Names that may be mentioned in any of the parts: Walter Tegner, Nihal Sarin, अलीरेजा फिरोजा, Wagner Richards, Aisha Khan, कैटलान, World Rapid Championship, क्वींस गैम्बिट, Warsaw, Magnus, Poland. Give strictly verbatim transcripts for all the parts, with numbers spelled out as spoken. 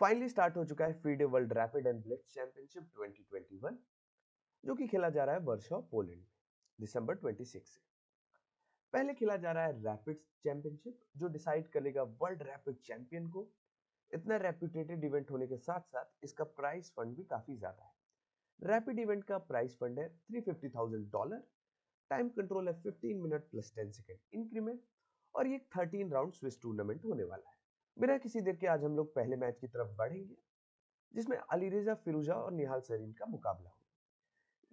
Finally start हो चुका है free world rapid and blitz championship twenty twenty one, जो कि खेला जा रहा है वर्सो पोलैंड में दिसंबर छब्बीस से। पहले खेला जा रहा है रैपिड चैंपियनशिप, जो डिसाइड करेगा वर्ल्ड रैपिड चैंपियन को। इतना रेप्यूटेटेड इवेंट होने के साथ साथ इसका प्राइस फंड भी काफी ज्यादा है। रैपिड इवेंट का प्राइस फंड है three fifty thousand dollar, time control है पंद्रह मिनट प्लस दस सेकंड इंक्रीमेंट, और ये थर्टीन राउंड स्विस टूर्नामेंट होने वाला है। बिना किसी देर के आज हम लोग पहले मैच की तरफ बढ़ेंगे, जिसमें अलीरेजा फिरोजा और निहाल सरीन का मुकाबला हो।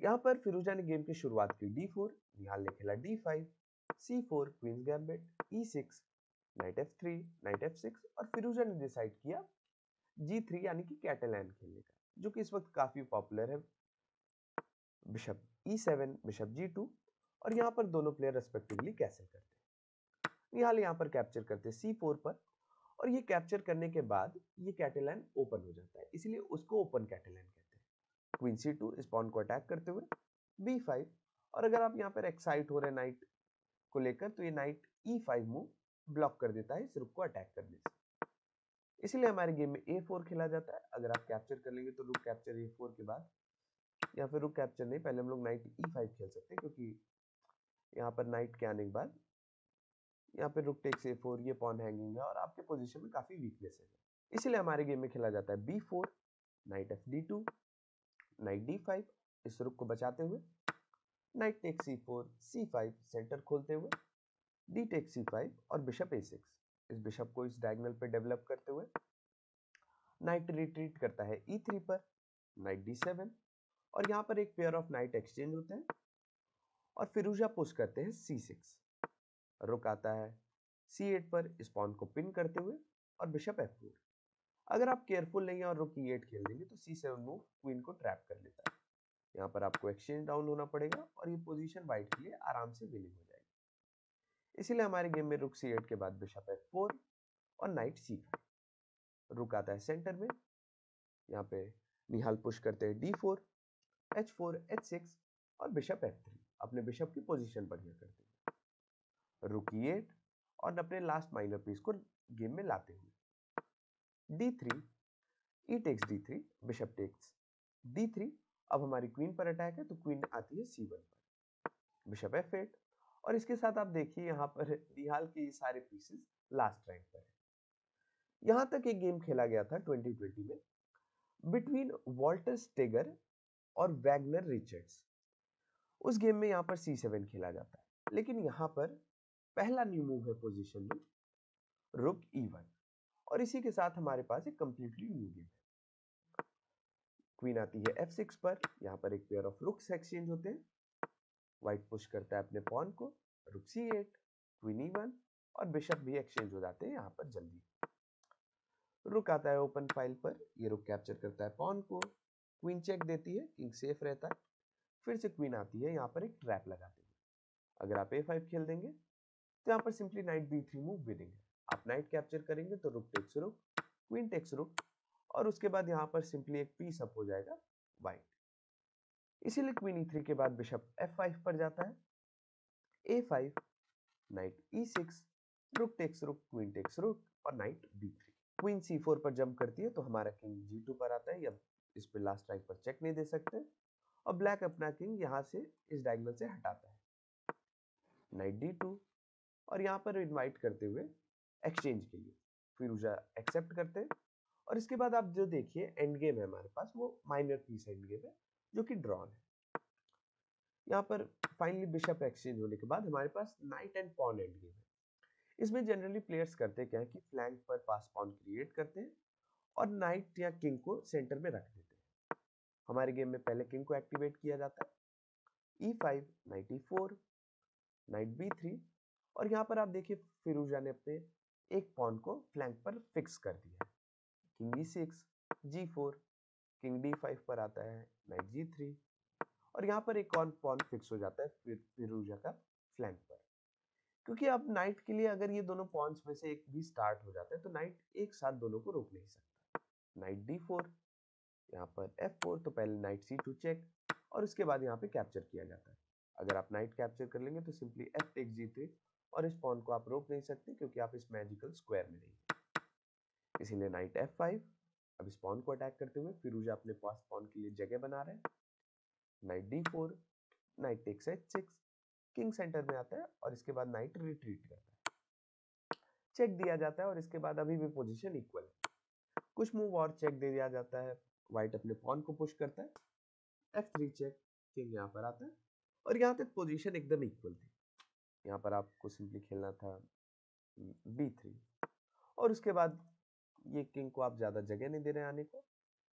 यहाँ पर फिरोजा ने गेम की शुरुआत की डी फोर, निहाल ने खेला d five, c four क्वींस गैम्बिट, e six, knight f three, knight f six, और फिरोजा ने डिसाइड किया जी थ्री यानी कि कैटलान खेलने का, जो कि इस वक्त काफी पॉपुलर है। Bishop e seven, bishop g two, और यहाँ पर दोनों प्लेयर रेस्पेक्टिवली कैसल करते हैं। निहाल यहाँ पर कैप्चर करते सी फोर पर, और ये कैप्चर करने के बाद ये कैटलान ओपन हो जाता है, इसलिए उसको ओपन कैटलान कहते हैं। क्वीन सी टू इस पॉन को अटैक करते हुए बी फाइव, और अगर आप यहाँ पर एक्साइट हो रहे नाइट को लेकर, तो ये knight e five move block कर देता है इस रुक को अटैक करने से, इसलिए हमारे गेम में ए फोर खेला जाता है। अगर आप कैप्चर कर लेंगे तो रुक कैप्चर ए फोर के बाद, या फिर रुक कैप्चर नहीं, पहले हम लोग नाइट ई फाइव खेल सकते हैं, क्योंकि यहाँ पर नाइट के आने के बाद यहाँ पर रुक टेक्स ए फोर, ये पॉन हैंगिंग है और आपके पोजिशन में काफी वीकनेस है, इसीलिए हमारे गेम में खेला जाता है b four, knight f d two, knight d five, इस रुक को बचाते हुए knight take c four, c five centre खोलते हुए डी टेक सी फाइव, और बिशप ए सिक्स, इस बिशप को इस डायगोनल पे डेवलप करते हुए नाइट रिट्रीट करता है ई थ्री पर, नाइट डी सेवन, और यहाँ पर एक पेयर ऑफ नाइट एक्सचेंज होते हैं और फिरोजा पुश करते हैं सी सिक्स, रुक आता है सी एट पर, इस पॉन को पिन करते हुए और बिशप एफ फोर। अगर आप केयरफुल नहीं है और रुक ई एट खेल देंगे तो सी सेवन मूव क्वीन को ट्रैप कर लेता है। यहाँ पर आपको एक्सचेंज डाउन होना पड़ेगा और ये पोजीशन वाइट के लिए आराम से विनिंग हो जाएगी, इसीलिए हमारे गेम में रुक सी एट के बाद बिशप एफ फोर और नाइट सी फाइव, रुक आता है सेंटर में। यहाँ पे निहाल पुश करते हैं d four, h four, h six, और बिशप एफ थ्री, अपने बिशप की पोजीशन बढ़िया करते हैं, रुक ई एट, और अपने लास्ट माइनर पीस को गेम में लाते हुए d three, e takes d three, bishop takes d three. अब हमारी क्वीन पर अटैक है तो क्वीन आती है सी वन पर, बिशप एफ एट, और इसके साथ आप देखिए यहाँ पर निहाल के सारे पीसेस लास्ट रैंक पर है। यहाँ तक एक गेम खेला गया था ट्वेंटी ट्वेंटी में बिटवीन वॉल्टर टेगर और वैगनर रिचर्ड्स। उस गेम में यहाँ पर सी सेवन खेला जाता है, लेकिन यहाँ पर पहला न्यू मूव है पोजिशन में रुक ई वन, और इसी के साथ हमारे पास एक कंप्लीटली न्यू गेम है। क्वीन आती है एफ सिक्स पर, यहाँ पर एक पेयर ऑफ रुक्स एक्सचेंज होते हैं, वाइट पुश करता है अपने पॉन को, rook c eight, queen e one, और बिशप भी एक्सचेंज हो जाते हैं यहाँ पर जल्दी। रुक आता है ओपन फाइल पर, ये रुक कैप्चर करता है पॉन को, क्वीन चेक देती है, किंग सेफ रहता है, फिर से क्वीन आती है, यहाँ पर एक ट्रैप लगाते हैं। अगर आप ए फाइव खेल देंगे तो यहाँ पर simply knight b three move winning है। आप नाइट कैप्चर करेंगे तो रुक takes rook, queen takes rook, और उसके बाद यहाँ पर सिंपली एक पीस अप हो जाएगा वाइट, इसीलिए क्वीन ई थ्री के बाद बिशप एफ फाइव पर जाता है, a five, knight e six, rook takes rook, queen takes rook, और knight b three. Queen c four पर जंप करती है तो हमारा किंग जी टू पर आता है, अब इस पे लास्ट राइट पर चेक नहीं दे सकते, और ब्लैक अपना किंग यहाँ से इस डायगोनल से हटाता है, नाइट डी टू, और यहाँ पर इन्वाइट करते हुए एक्सचेंज के लिए फिरोजा एक्सेप्ट करते हैं, और इसके बाद आप जो देखिए एंड गेम है हमारे पास, वो माइनर पीस एंड गेम है जो कि ड्रॉन है। यहाँ पर फाइनली बिशप एक्सचेंज होने के बाद हमारे पास knight and pawn end game है। इसमें जनरली प्लेयर्स करते क्या है कि फ्लैंक पर पास पॉन क्रिएट करते हैं और नाइट या किंग को सेंटर में रख देते हैं। हमारे गेम में पहले किंग को एक्टिवेट किया जाता है, e five, knight e four, knight b three, और यहाँ पर आप देखिए फिरोजा ने अपने एक पॉन को फ्लैंक पर फिक्स कर दिया है, king e six, g four, king d five पर आता है, नाइट जी थ्री, और यहाँ पर एक और पॉन फिक्स हो जाता है फिर फिरोजा का फ्लैंक पर, क्योंकि अब नाइट के लिए अगर ये दोनों पॉन्स में से एक भी स्टार्ट हो जाता है तो नाइट एक साथ दोनों को रोक नहीं सकता। नाइट डी फोर, यहाँ पर एफ फोर, तो पहले नाइट सी टू चेक, और उसके बाद यहाँ पे कैप्चर किया जाता है। अगर आप नाइट कैप्चर कर लेंगे तो simply f take g three, और इस पॉन को आप रोक नहीं सकते क्योंकि आप इस मैजिकल स्क्वायर में नहीं, इसीलिए नाइट एफ फाइव, अब इस पॉन को अटैक करते हुए फिरोजा अपने पास पॉन के लिए जगह बना रहे हैं। Knight d four, knight takes h six, king centre में आता है और इसके बाद नाइट रिट्रीट करता है। चेक दिया जाता है और इसके बाद अभी भी पोजीशन इक्वल है। कुछ मूव और चेक दे दिया जाता है। व्हाइट अपने पॉन को पुश करता है, एफ थ्री चेक, किंग यहाँ पर आता है और यहाँ तक पोजीशन एकदम इक्वल थी। यहाँ पर आपको सिंपली खेलना था बी थ्री और उसके बाद ये किंग को आप ज्यादा जगह नहीं दे रहे आने को।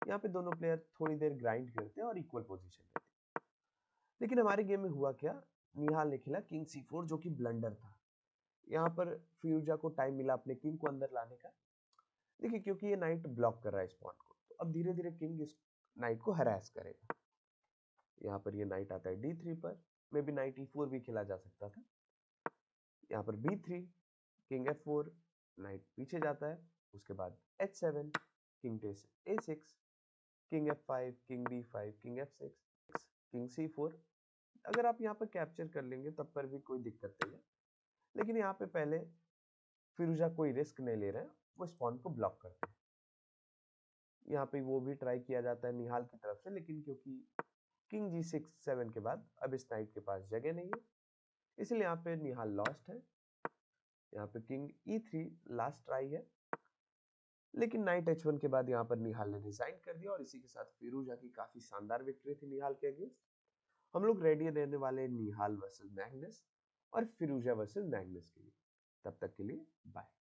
यहाँ पे दोनों प्लेयर थोड़ी देर ग्राइंड करते हैं और इक्वल पोजीशन लेते हैं। लेकिन हमारे गेम में हुआ क्या, निहाल ने खेला किंग सी फोर जो कि ब्लंडर था। यहाँ पर फिरोजा को टाइम मिला अपने किंग को अंदर लाने का। देखिए क्योंकि ये नाइट ब्लॉक कर रहा है इस पॉन को, तो अब धीरे धीरे किंग इस नाइट को हरास करेगा। यहाँ पर ये नाइट आता है डी थ्री पर, maybe knight e four भी खेला जा सकता था। यहाँ पर b three, king f four, knight पीछे जाता है। उसके बाद h seven, king takes a six, king f five, king b five, king f six, king c four. अगर आप यहाँ पर कैप्चर कर लेंगे तब पर भी कोई दिक्कत नहीं है, लेकिन यहाँ पे पहले फिरोजा कोई रिस्क नहीं ले रहे हैं, वो स्पॉन को ब्लॉक करते हैं। यहाँ पे वो भी ट्राई किया जाता है निहाल की तरफ से, लेकिन क्योंकि किंग जी सिक्स सेवन के बाद अब इस नाइट के पास जगह नहीं है, इसलिए यहाँ पे निहाल लॉस्ट है। यहाँ पे king e three last try है, लेकिन नाइट एच वन के बाद यहाँ पर निहाल ने रिजाइन कर दिया। और इसी के साथ फिरोजा की काफी शानदार विक्ट्री थी निहाल के अगेंस्ट। हम लोग रेडी रहने वाले निहाल वर्सेस मैग्नस और फिरोजा वर्सेस मैग्नस के लिए। तब तक के लिए बाय।